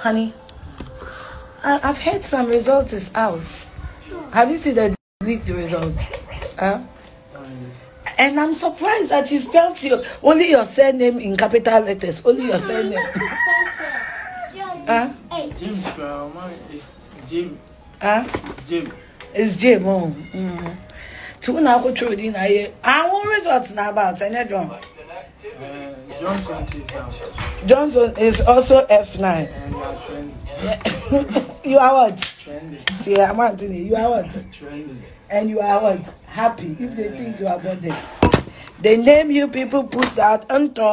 Honey, I've heard some results is out. Have you seen the leaked results? Huh? And I'm surprised that you spelled only your surname in capital letters. Only your surname. Huh? Jim spell, it's Jim. Huh? Jim. It's Jim. Oh. Mm. I won't results now about any drum. Johnson is also F9. And you are trendy. You are what? Trendy. You are what? Trendy. And you are what? Happy if they think you are bonded. The name you people put out until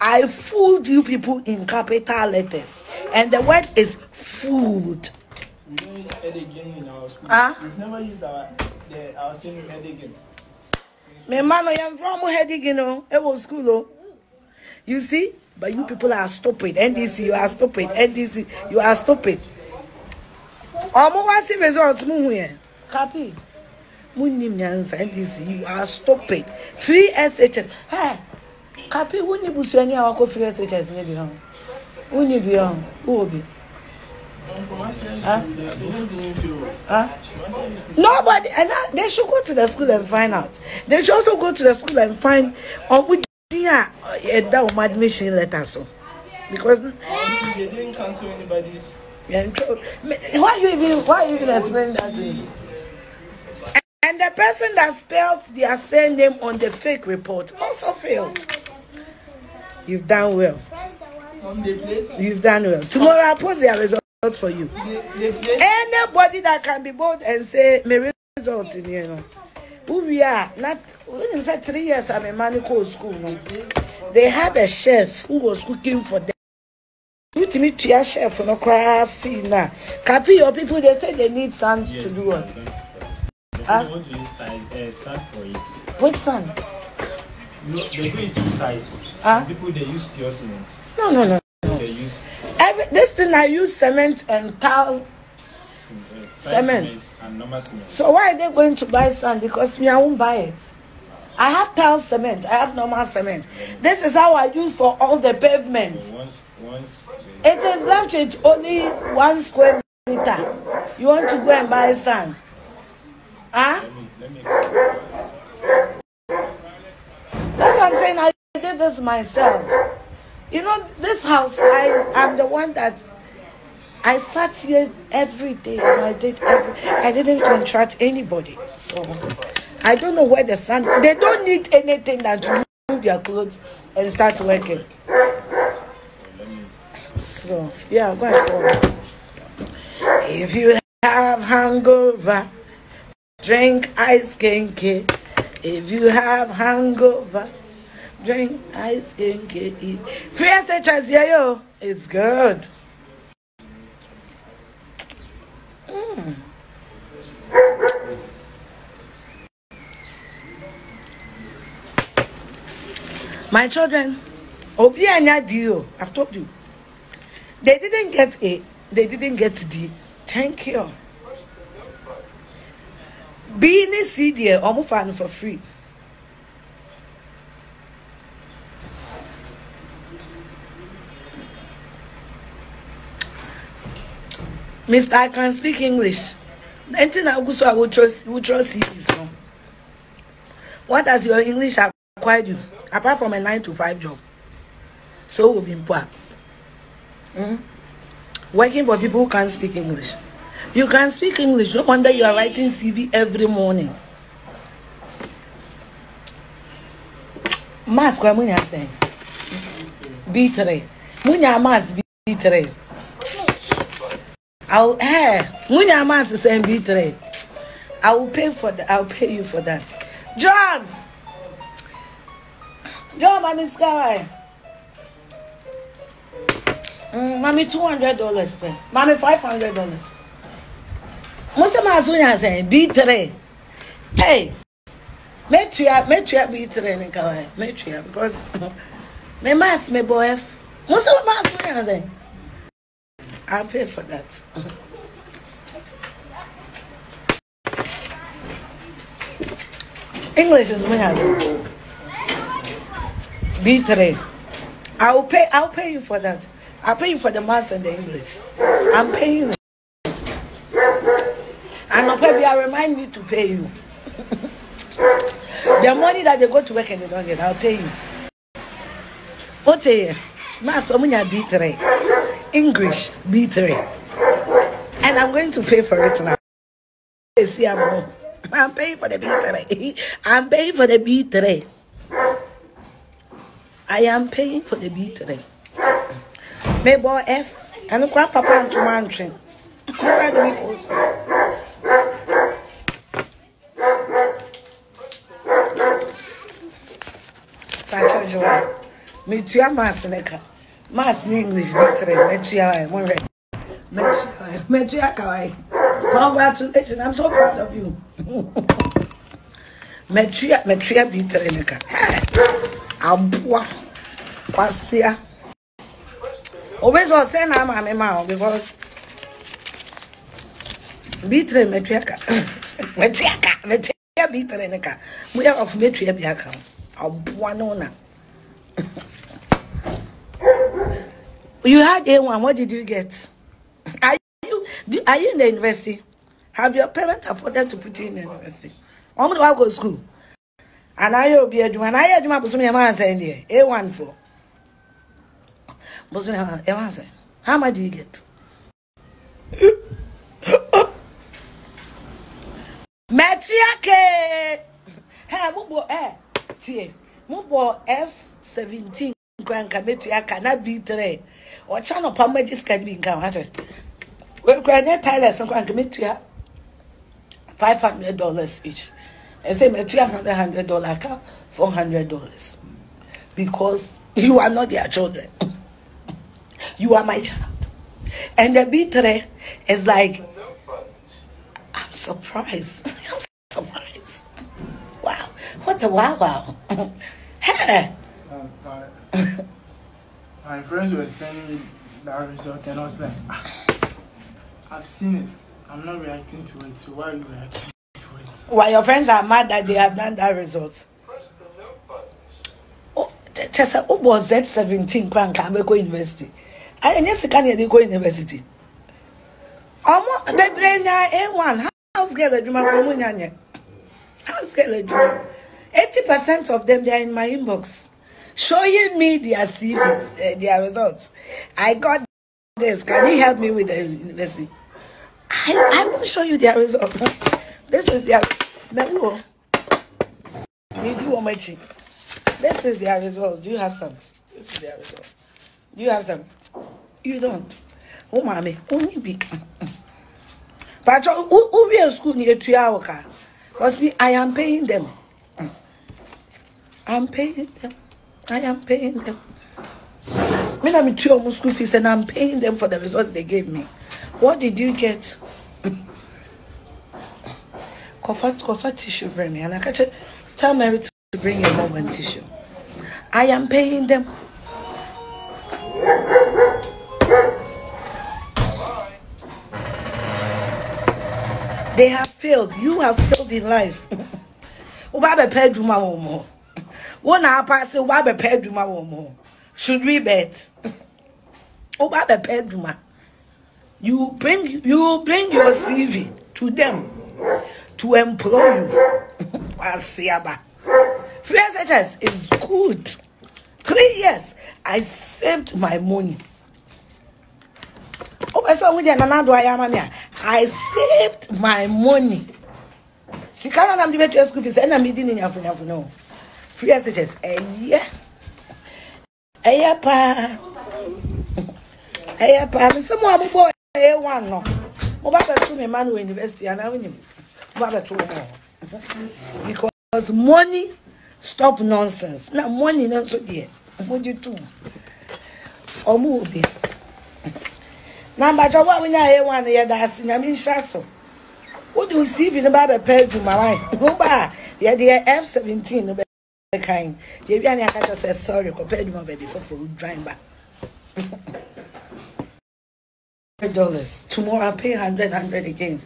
I fooled you people in capital letters. And the word is fooled. We don't use Edigan in our school. Huh? We've never used our same Edigan. My man, I am from Edigan. It was school. You see? But you people are stupid. NDC, you are stupid. NDC, you are stupid. Almost results, Moon. Copy. You are stupid. 3 SHS. Hey, Kapi, wouldn't you be saying you are 3 SHS? Wouldn't you be on? Who will be? Nobody, and they should go to the school and find out. They should also go to the school and find on admission letter. So, because they didn't cancel anybody's. Why you even explain that to me? And the person that spelled their surname on the fake report also failed. You've done well. You've done well. Tomorrow I'll post their results for you. Anybody that can be bold and say, my results in here. Who we are, not when you said 3 years I'm a manico school. No? They had a chef who was cooking for them. You to meet your chef for no craft. Copy your people, they say they need sand to do what? Want to use sand for it. Which sand? No, they do it 2 types. Some people they use pure cement. No. They use this thing. I use cement and tile cement and normal cement. So why are they going to buy sand? Because me, I won't buy it. I have tile cement. I have normal cement. This is how I use for all the pavement. So once it is left with only 1 square meter. You want to go and buy sand? Huh? That's what I'm saying. I did this myself. You know, this house, I'm the one that I sat here every day. And I didn't contract anybody. So I don't know where the sand. They don't need anything than to remove their clothes and start working. So yeah, go ahead. If you have hangover, drink ice kenke. If you have hangover, drink ice kenke. Free such as yo, it's good. Mm. My children, Obi and Yadio, I've told you. They didn't get A, they didn't get D. Thank you. Being a CD, I'm for free. Mr. I can speak English. Anything I will trust CDs. What has your English acquired you? Apart from a 9-to-5 job. So we'll be poor. Working for people who can't speak English. You can speak English. No wonder you are writing CV every morning. Mass kwa munya saying B3. Munya mass B3. Munya mass is saying B3. I'll pay you for that. John. John, Mommy Sky. Mommy $200 pay. Mommy $500. Most of my students say B3. Hey, make sure B3 in Kauai. Make sure because my mass my boy. Most of my students say I'll pay for that. English is my husband. B3. I'll pay you for that. I'm paying for the maths and the English. I'm paying it. And I'll remind me to pay you. The money that they go to work and they don't get, I'll pay you. What's here? Maths, I'm going to B3. English, B3. And I'm going to pay for it now. I'm paying for the B3. I'm paying for the B3. I am paying for the B3. May boy F and grandpapa and two mountain. Me to your mass necker. Mass in English, B3. Me to your one red. Me to your kawaii. Congratulations, I'm so proud of you. Metria B3 necker. Abua Pasia. Always I'll send her my mouth because B3 Metriaca Metriaca Metria B3 necker. We are of Metria Biaca. Abuanona. You had A1, what did you get? Are you in the university? Have your parents afforded to put you in the university? I'm going to go to school. And I will be a woman. I am a man saying here, A1 for. How much do you get? Matriake! Hey, Mubo F. Mubo F17 Grand Cametriaca, not B3. Or Channel Palmagis can be in Kamata. Well, Granite Tyler's and Grand Cametria $500 each. I say $300, $400, because you are not their children. You are my child. And the B3 is like, I'm surprised. I'm surprised. Wow. What a wow. Hey. My friends were sending me that result and I was like, I've seen it. I'm not reacting to it. So why are you reacting? Why your friends are mad that they have done that result? Oh, Chesa, who was that 17 grand Kabeko University? And yes, they go university. Almost the brain A1. How scared of you, my How scared of you? 80% of them, they are in my inbox showing me their CVs, their results. I got this. Can you help me with the university? I won't show you their results. This is their This is their results. Do you have some? This is their results. Do you have some? You don't. Oh, mommy, only big. But who will school near 3 hour car? Because I am paying them. I'm paying them. I am paying them. When I'm in 2 hours school fees and I'm paying them for the results they gave me. What did you get? Comfort tissue, bring me, and I catch it. Tell Mary to bring your mom and tissue. I am paying them. They have failed. You have failed in life. Should we bet? You bring your CV to them. To employ you. Free SHS is good. 3 years. I saved my money. I saved my money. Free SHS. A year. Because money stop nonsense. Now money not so dear. What do you do? Or move it. Now, but what we know one year that's in a mean shasso. What do you see if you never paid to my wife? Go back. Yeah, the F17 of the kind. The Viana Cata says sorry compared to my baby for drying back. $100. Tomorrow I pay $100 again.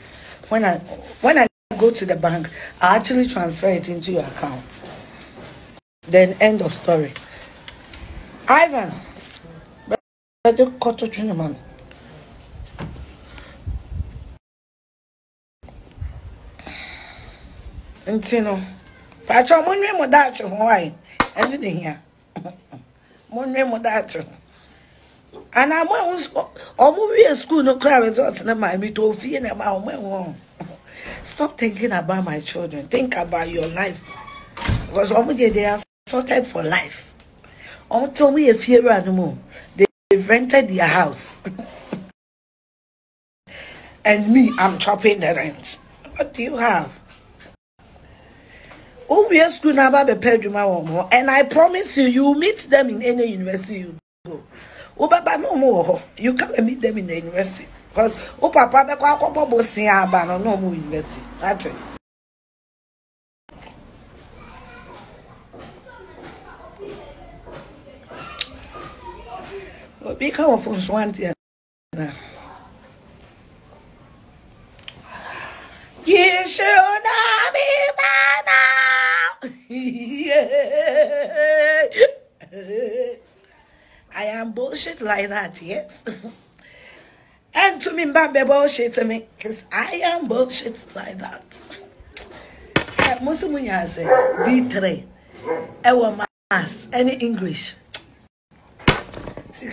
When I go to the bank, I actually transfer it into your account. Then end of story. Ivan, কত জন মানুষ ntino pacho munwe mo dachi ho ai enu de hia munwe mo dachi ana mo omu we school no cry results na my me to fie na ma ho. Stop thinking about my children, think about your life, because omu they are sorted for life. Omu to me e fie ra no mo. They've rented their house. And me, I'm chopping the rent. What do you have? Oh, we are school now about the Pedruma one more. And I promise you, you meet them in any university you go. Oh, Baba, no more. You come and meet them in the university. Because, oh, Papa, the Quacobo Bosia, but no more university. That's it. Be careful, Swanty. You should not be by now. I am bullshit like that, yes. And to me, Mbambe bullshit to me, because I am bullshit like that. Musumunya say, B3, Ewa Mass, any English. $1,000. She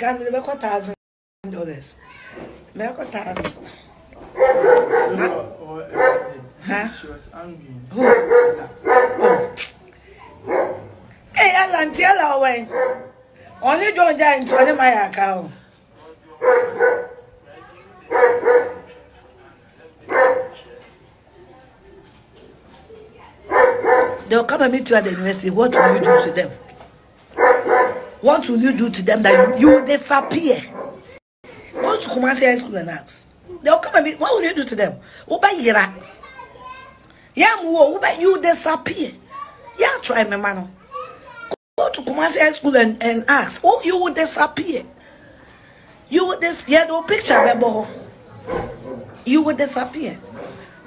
was angry. Who? Hey, Alan, tell her away. Only don't die into any my account. They'll come and meet you at the university. What will you do to them? What will you do to them that you will disappear? Go to Kumasi High School and ask. They'll come and be, what will you do to them? You disappear. Yeah, try me, man. Go to Kumasi High School and ask. Oh, you will disappear. You will disappear. Yeah, no picture, remember. You will disappear.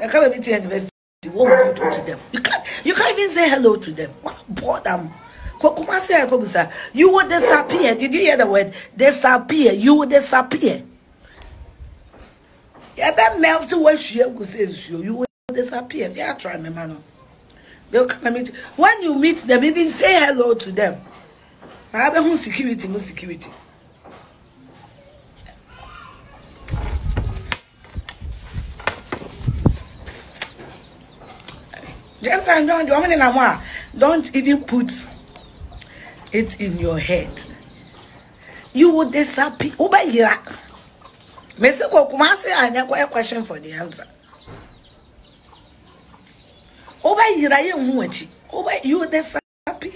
They'll come and meet you at university. What will you do to them? You can't even say hello to them. What bore them? You will disappear. Did you hear the word? Disappear. You will disappear. You will disappear. They are trying, man. They'll come and meet you. When you meet them, even say hello to them. I have a security. James and John, don't even put it's in your head. You will disappear. Mr. Kokumasi, I have a question for the answer. You will disappear.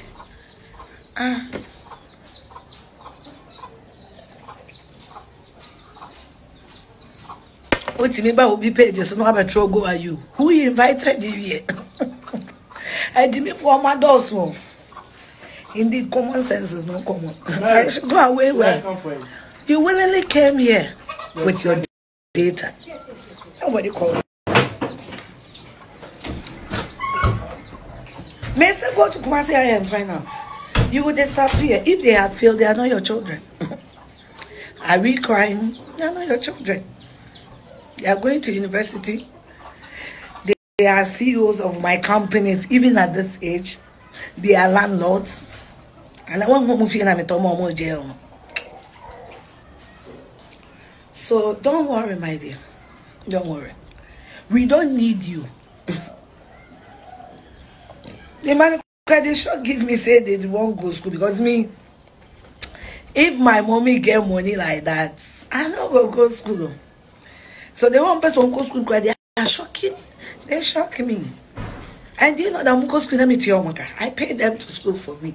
Otimiba will be paid just no other troll go at you. Who invited you here? I did me for my doors. Indeed, common sense is not common. I should go away well. You willingly came here with your data. Nobody called. Mason, go to Kumasi and find out. You will disappear. If they have failed, they are not your children. Are we crying? They are not your children. They are going to university. They are CEOs of my companies, even at this age. They are landlords. And I want to move in and talk more jail. So don't worry, my dear. Don't worry. We don't need you. The man they should give me say they won't go to school because me, if my mommy get money like that, I don't go to school. So the one person go to school, they are shocking. They shock me. And you know that I'm going to school with your mother. I pay them to school for me.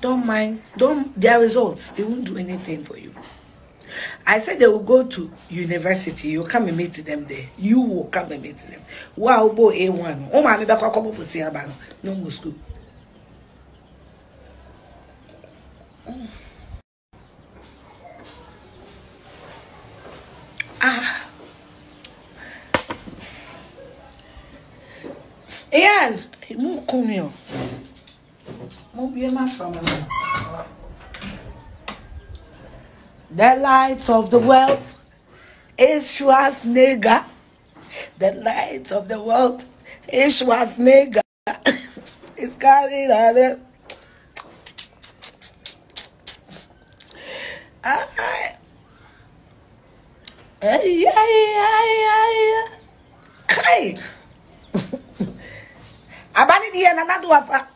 Don't mind. Don't their results. They won't do anything for you. I said they will go to university. You come and meet them there. You will come and meet them. Wow, boy, A1. Oh, my baby, no more school. Ah. Ian, move, come here. Move your mouth from me. The light of the world is Schwarzenegger. The light of the world is Schwarzenegger. It's coming on it. Hey. Abanidi and another wafa.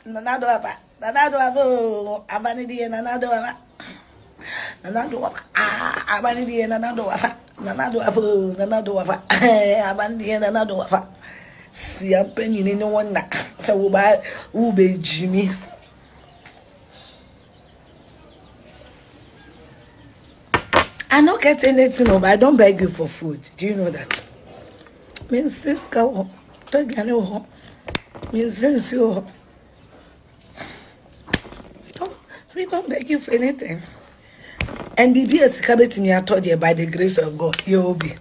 See, I'm paying no one. So, we'll be Jimmy. I don't get anything, but I don't beg you for food. Do you know that? Means this cow, take an old means this you. We don't beg you for anything. And BBS coming to me, I told you by the grace of God, you will be.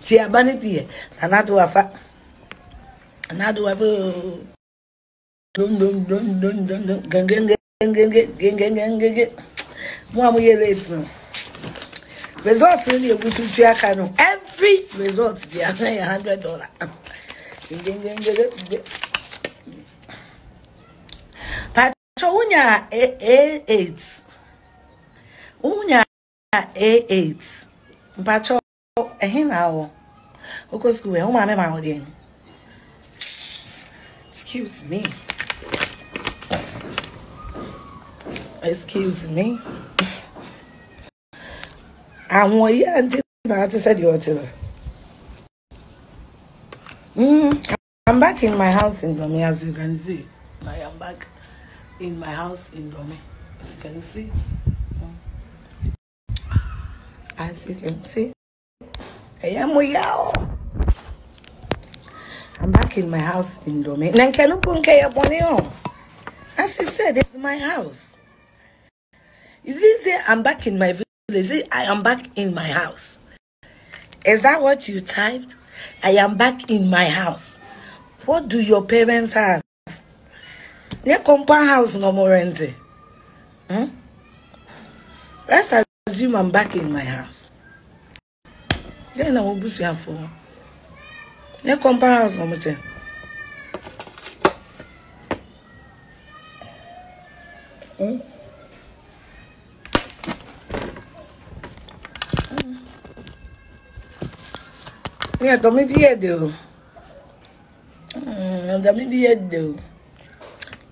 See, I'm here, and I do a fact. Results in your canoe. Every result be $100. Pachonia A8. Unya A8. Pacho a hina. Because we are my wedding. Excuse me. I want you to said your tiller. I'm back in my house in Domi, as you can see. I am back in my house in Domi, as you can see. I am with I'm back in my house in Domain. As she said, it's my house. You didn't say I'm back in my village. You say I am back in my house. Is that what you typed? I am back in my house. What do your parents have? Their compound house no more rent. Let's assume I'm back in my house. Then I will boost you for. Ne compare house no matter. Yeah, Don't me be a deal.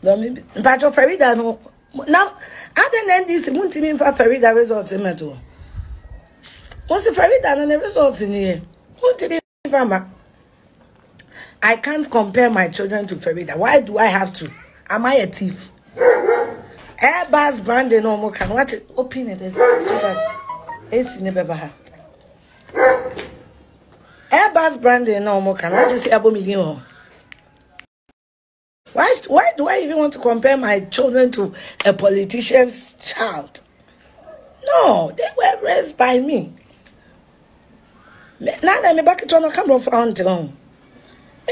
Don't me. But your Farida no. Now, I don't this. Won't even for Farida results in metal. Once the Farida and the results in here, won't even for I can't compare my children to Farida. Why do I have to? Am I a thief? Airbus branding no more can. What? Open it so that it's in the baby. Airbus branding no more can. What is it about me? Why do I even want to compare my children to a politician's child? No, they were raised by me. Now that I'm back to an account from town.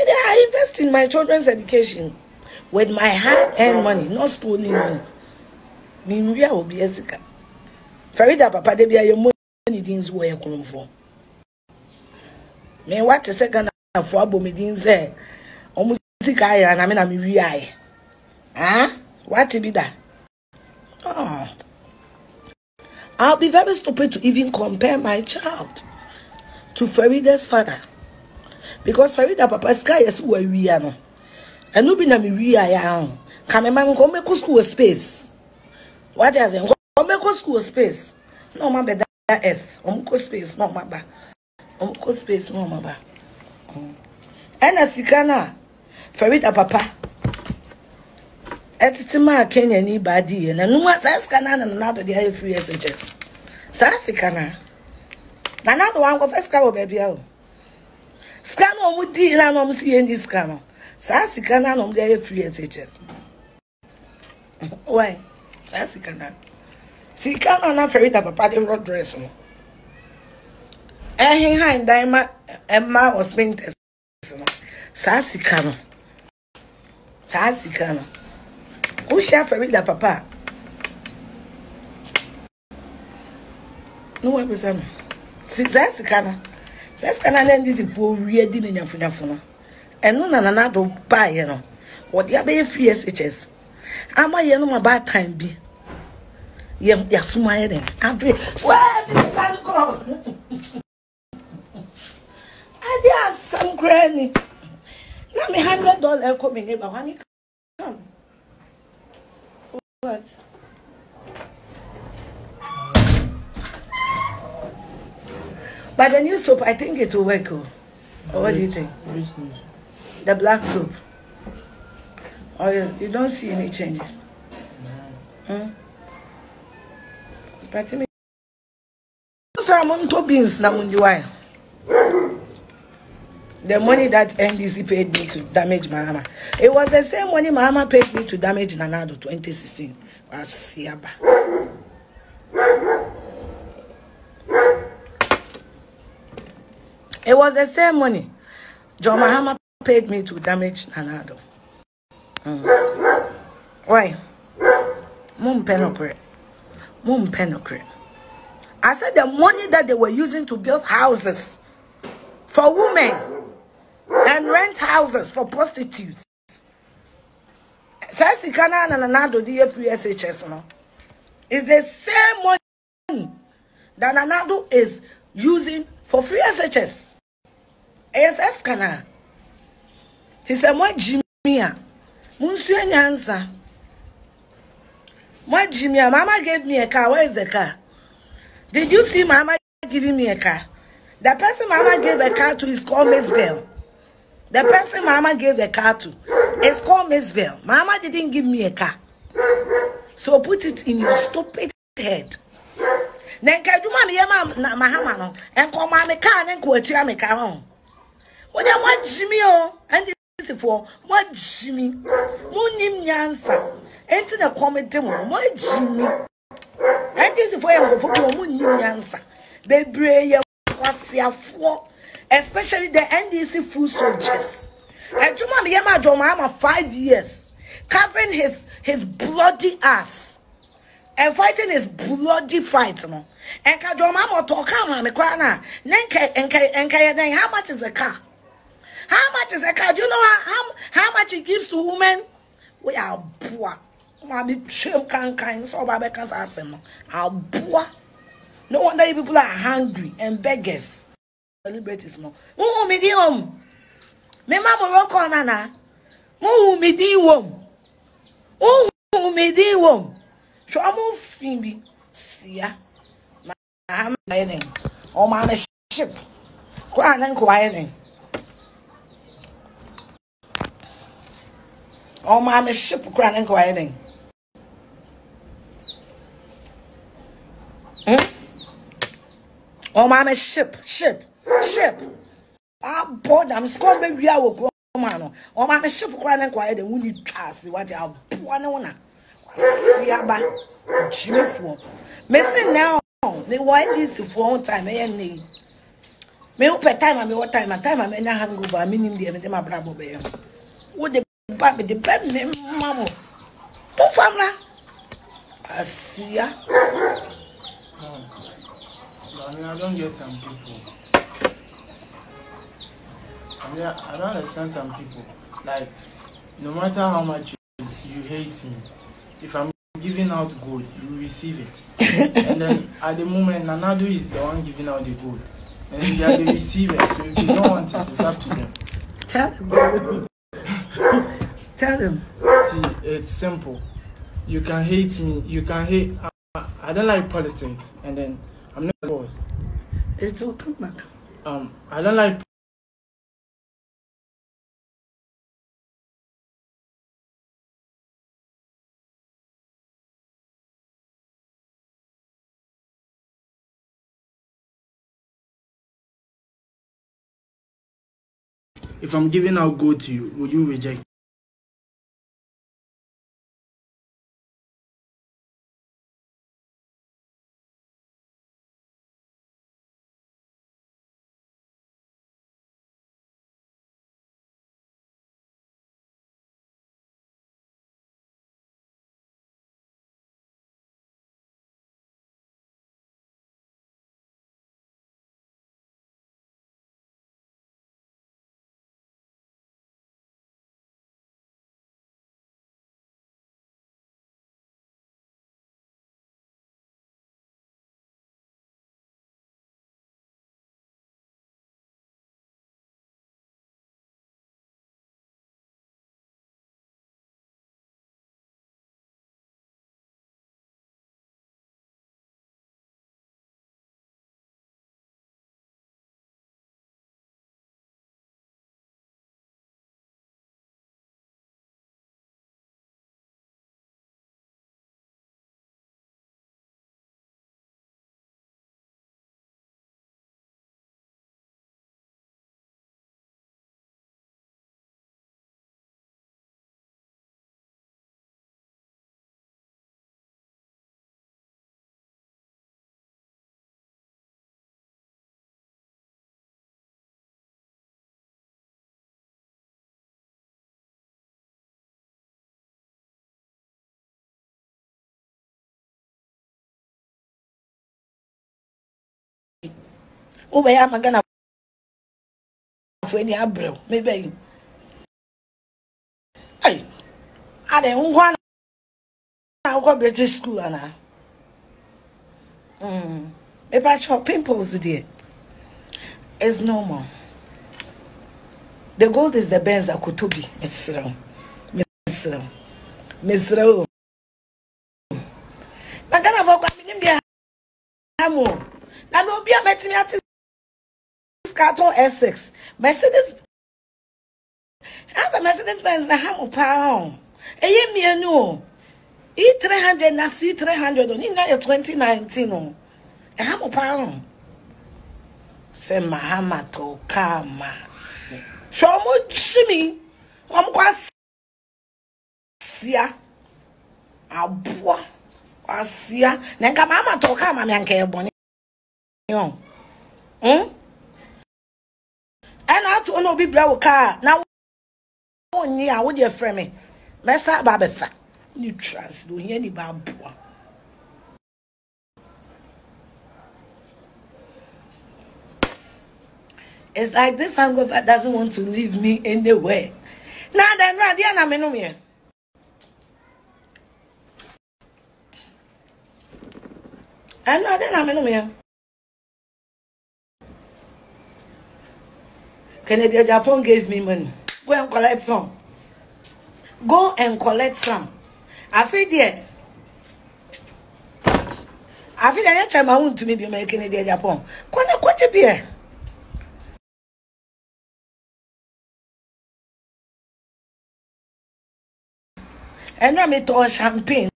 I invest in my children's education with my hard-earned money, not stolen money. Nimbia will be a sicker. Farida, Papa, they be your money things where you come for. Me what a second for Abomidin say. Almost sick I and I mean I'm real. Huh? What to be that? Oh. I'll be very stupid to even compare my child to Farida's father. Because Farida Papa Sky is where we are. And no been a me am. Come go school space. What is it? Go school space. No man better earth. Go space, no maba. Go space, no maba. And as you can Farida Papa. Etitima Kenya ni badi and no one says can another the free SHS. Sasikana. Another one of Escabo baby. Scan on with the Lanum CND scanner. Sassy canon on their free SHS. Why? Sassy canon. See, canon afraid of a party road dressing. And he hind diamond and man was painted. Sassy canon. Sassy canon. Who shall Farida Papa? No, it was that's the kind. That's kind of name this is for reading in your phone. And no, none do buy, you know. What the other free SHS. I'm a young my bad time be. You're smiling. I'm drinking. Well, you can't go. I did some granny. Let me $100 come in, neighbor. When you come, what? But the new soap, I think it will work. Oh. What do you think? Which news? The black soap. Oh, you don't see any changes. No. Hmm? But so I'm on top beans now. The money that NDC paid me to damage my mama, it was the same money my mama paid me to damage Nanado 2016. It was the same money John Mahama paid me to damage Nanado. Mm. Why? Mum penocre. I said the money that they were using to build houses for women and rent houses for prostitutes. Says the Canaan and Nanado the free SHS no. It's the same money that Nanado is using for free SHS. ASS Canaan. Tis a more Jimmy. Monsieur Nyansa. My Jimmy, Mama gave me a car. Where is the car? Did you see Mama giving me a car? The person Mama gave a car to is called Miss Bell. The person Mama gave a car to is called Miss Bell. Mama didn't give me a car. So put it in your stupid head. Then Mahama and call Mamma car and go to my car. What I want Jimmy oh and this is for what Jimmy Munim Nyansa. Enter the comment one what Jimmy and this is for you for Munim Nyansa. Baby especially the NDC food soldiers. And Juma Yama Jomama 5 years covering his bloody ass and fighting his bloody fight. And Kajomama Tokama Mikwana Nenka and Kayadang, how much is a car? How much is a car? Do you know how much it gives to women? We are boa. Mammy chill can so Babacan's ass. Our boa. No wonder you people are hungry and beggars. Celebrities, no. Who me di home? Me mama work on Anna. Who me di home? Who me di home? So I'm on Fimbi. See ya. I'm hiding. Oh, my ship. Quiet and quiet. Oh, my ship. Quiet and quiet. Hmm? Oh, mama, ship. I'm bored. I'm scolding. We are going, man. Oh, mama, ship. Crying, quiet. And we need trust. What are you doing? See, Abba, Jimmy Ford. Me say now. Me why this for one time? Me any. Me up at time. Me what time? At time. Me na hangover. Me nim dey. Me dey my bravo be. What the bad? Me the bad. Me mama. Don't family. See ya. I don't get some people. I don't understand some people. Like, no matter how much you hate me, if I'm giving out gold, you receive it. And then at the moment, Nanado is the one giving out the gold. And they are the receivers, so if you don't want it, it's up to them. Tell them. See, it's simple. You can hate me. You can hate. I don't like politics. And then. I'm not bored. It will come back. I don't like. If I'm giving out gold to you, would you reject? Ube ya magana fweni abrew mebe yi. Ay. Ade ngwa na go British school ana. Eba chop pimples there. It's normal. The gold is the Benz akutobi. It's wrong. Nagana voka minimbe amo. Na me obi ameti mi ati carton Essex. Mercedes Benz na hamu pound. Eye mi enu. E300 na C300 on na 2019 on. E hamu pound. Se mahama to kama. Show mo chimi. Wam kwa sia. Abwa. Asia, nenga mama toka mama yanke eboni. Ena tu ono bibla woka na woni a wo de frɛ me. Mr. Babefa, ni trans do hia ni ba boa. It's like this hangover doesn't want to leave me anywhere. Na then right here na me no me. I know that I'm in here. Canada, Japan gave me money. Go and collect some. I feel there. I feel that time I want to be my Canada, Japan. What you be here? And I'm to champagne.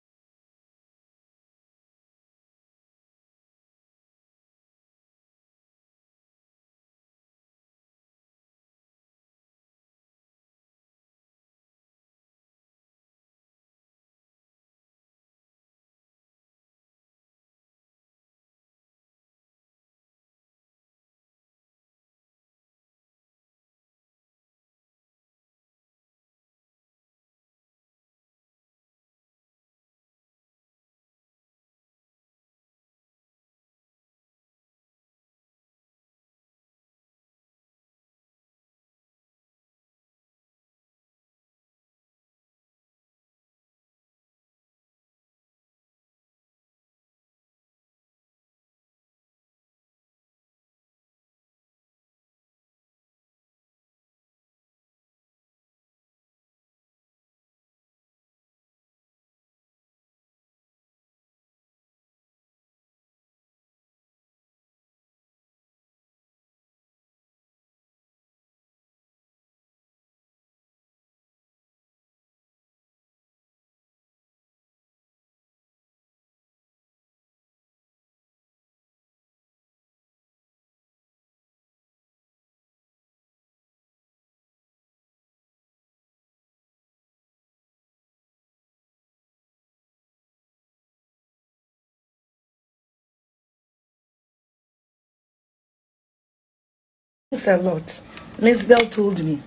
Drinks a lot. Miss Bell told me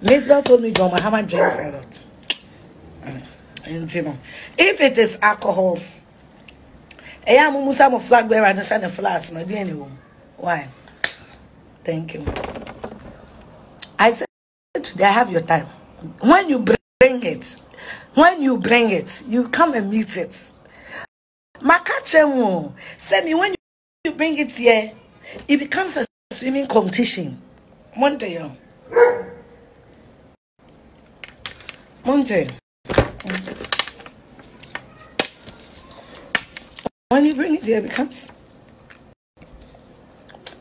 John Mahama drinks a lot. And you know, if it is alcohol, I am a flag bearer and send a flask. Why? Thank you. I said today, I have your time. When you bring it, you come and meet it. Makachemo, send me when you bring it here, it becomes a swimming competition. Monte. When you bring it there, it becomes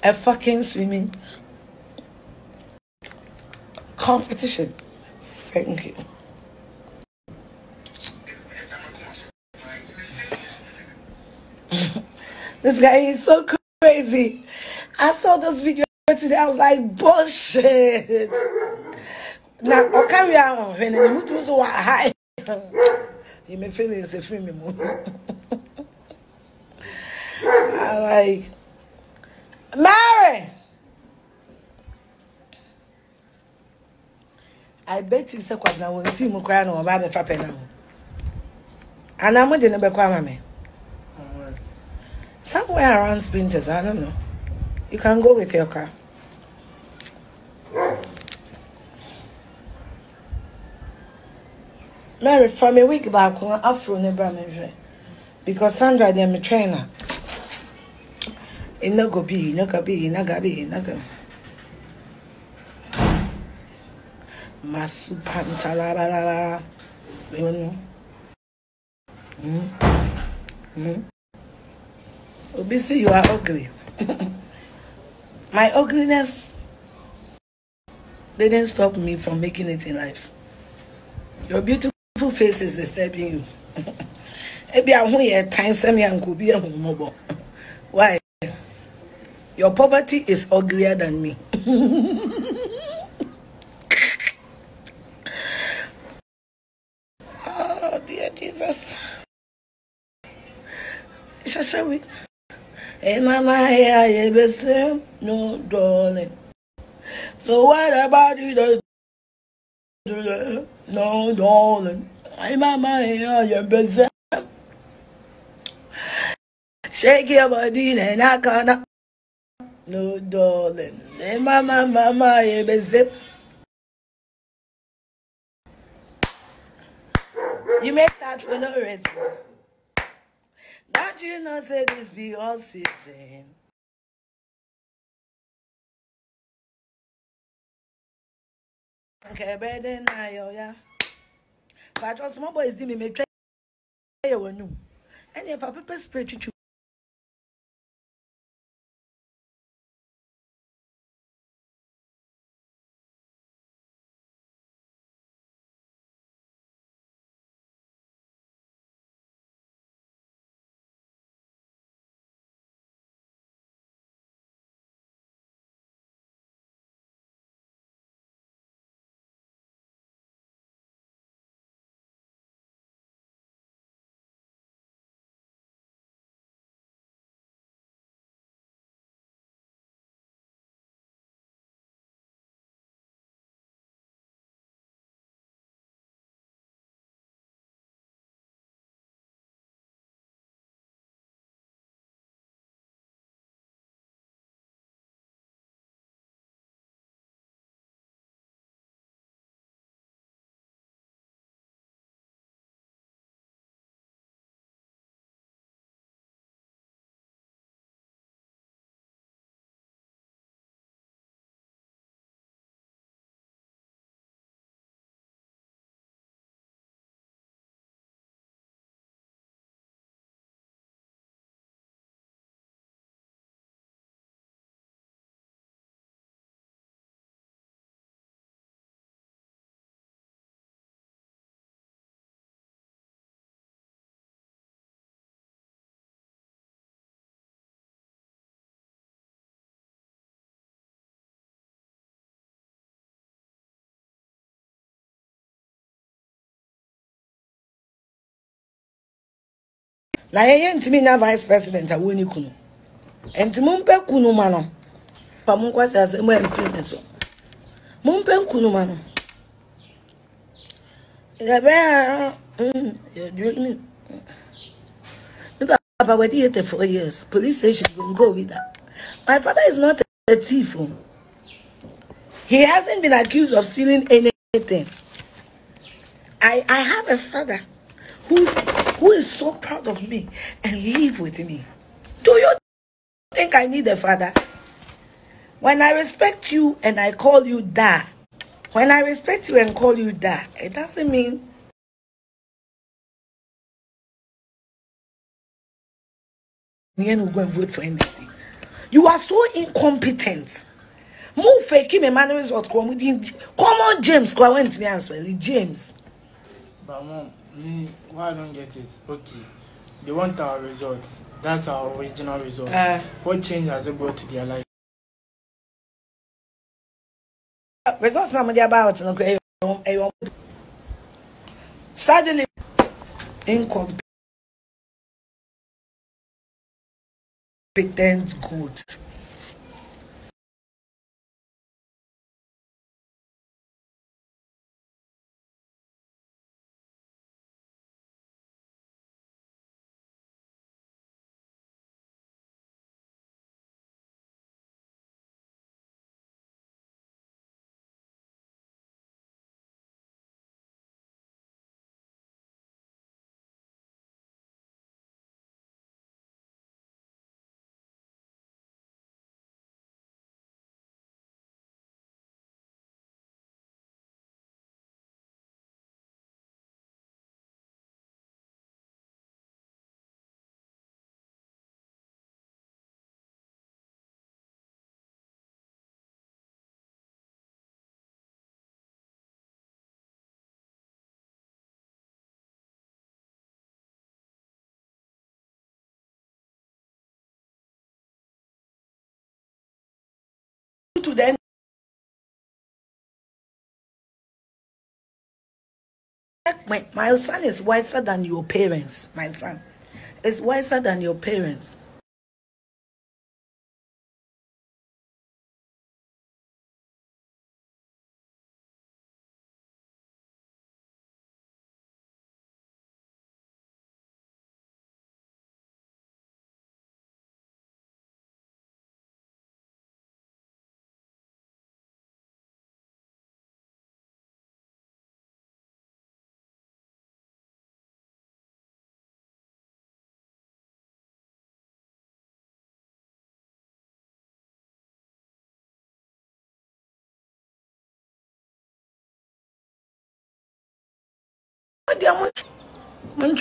a fucking swimming competition. Thank you. This guy is so crazy. I saw this video today. I was like, bullshit. Now, okay, we are when you move to so high. You may feel it's a free me. I like Mary. I bet you say what now when see me crying or baby fapping now. And I'm going to be crying, mommy. Somewhere around Sprinters, I don't know. You can go with your car. Mary, from a week back, I'm afro never because Sandra, they're my trainer. It's not going to be. Masupantalabala. Obisi, you are ugly. My ugliness didn't stop me from making it in life. Your beautiful face is disturbing you. Maybe I'm here, time semi and could be a mobile. Why? Your poverty is uglier than me. Oh, dear Jesus. Shall we? Hey, mama, I best no, darling. So what about you? No, darling. Hey, mama, I best. Shake your body and I can't. No, darling. Hey, mama, I best. You may start for no reason. That you not say this be all season. Okay, better now, yeah. But your small boys didn't make you were new. And your papa spread you. Na yeye ntimi na vice president awoni kunu. Entimu mpe kunu mano. Pa munkwase asemo emfiri so. Mumpe kunu mano. Yaba you drink me. Because Papa was here for years. Police station will go with that. My father is not a thief. He hasn't been accused of stealing anything. I have a father who is so proud of me and live with me. Do you think I need a father? When I respect you and I call you da, it doesn't mean you will go and vote for anything. You are so incompetent. Move fake him a man resort. Come on, James. Go and to me as well. James. Me, why I don't get it? Okay, they want our results. That's our original results. What change has it brought to their life? Results somebody about suddenly incompetent good. My son is wiser than your parents. My son is wiser than your parents.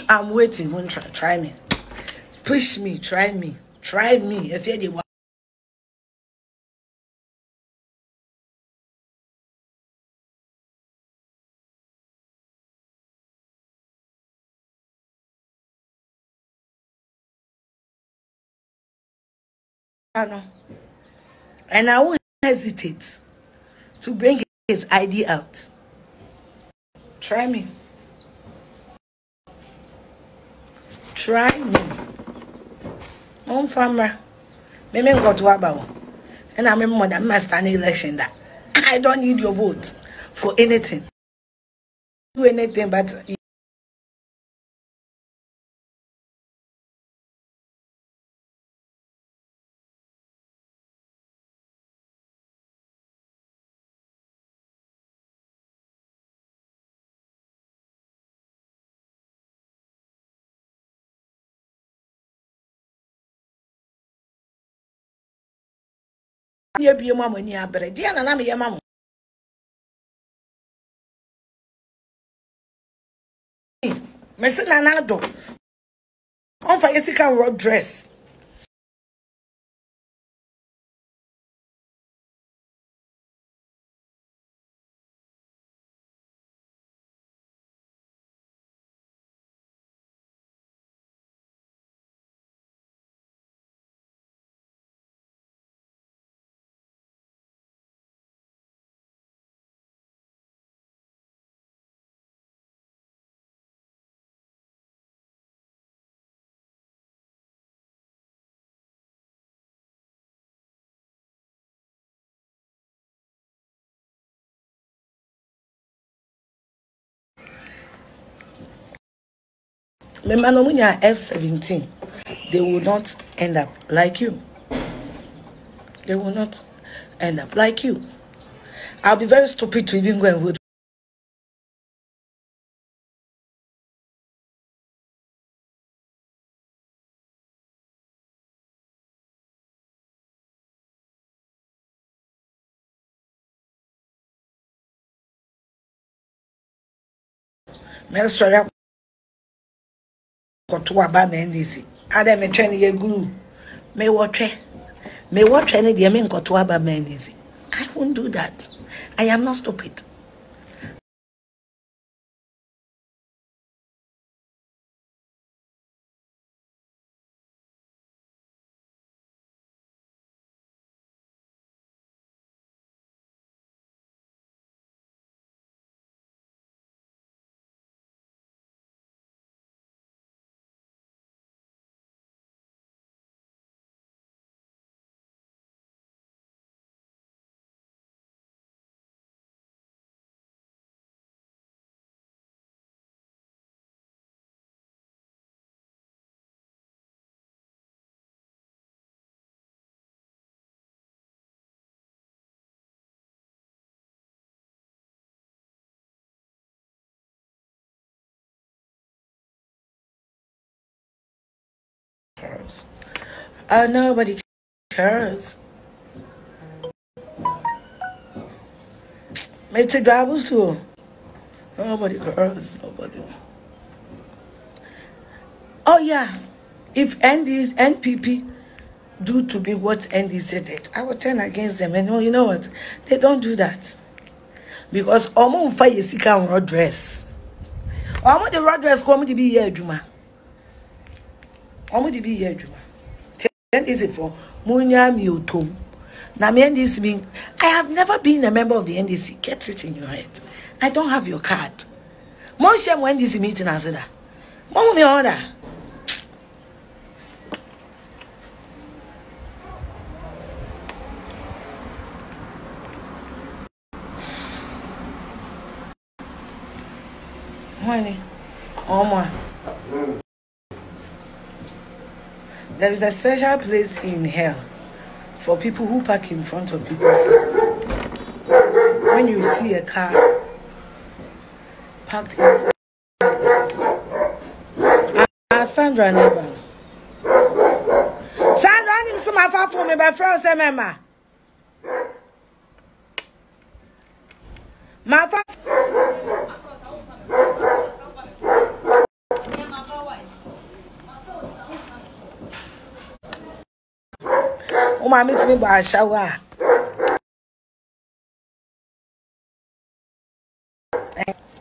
I'm waiting. Won't try me. Push me. Try me. Try me. If you want. And I won't hesitate to bring his ID out. Try me. Try me. On farmer. Maybe I'm going to about. And I'm a mother. I'm standing election that I don't need your vote for anything. Do anything but you. Your be your mama, your brother, Diana, I'm your mama. Miss Nanado, on for Jessica road dress. Remember, when you are F-17, they will not end up like you. They will not end up like you. I'll be very stupid to even go and vote. Kotua ba na ndisi ada me twen ye guru me wotwe ne de me kotua ba na ndisi. I won't do that. I am not stupid. Nobody cares. It's a double too. Nobody cares. Nobody. Oh yeah. If NPP do to be what ND said, I will turn against them. And no, you know what? They don't do that because Omo fire is sick and road dress. Omo the road dress come to be here, Juma. Omo to be here, Juma. Is it for Munya Mioto? Now, I have never been a member of the NDC. Get it in your head. I don't have your card. Mom went this meeting and said that. Mom me order. Honey, oh my. There is a special place in hell for people who park in front of people's houses. When you see a car parked inside, Sandra never. Sandra, I'm so far from me, but friends, remember. My oh, my meet me by a shower.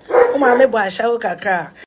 Oh, my neighbor, I shall cry.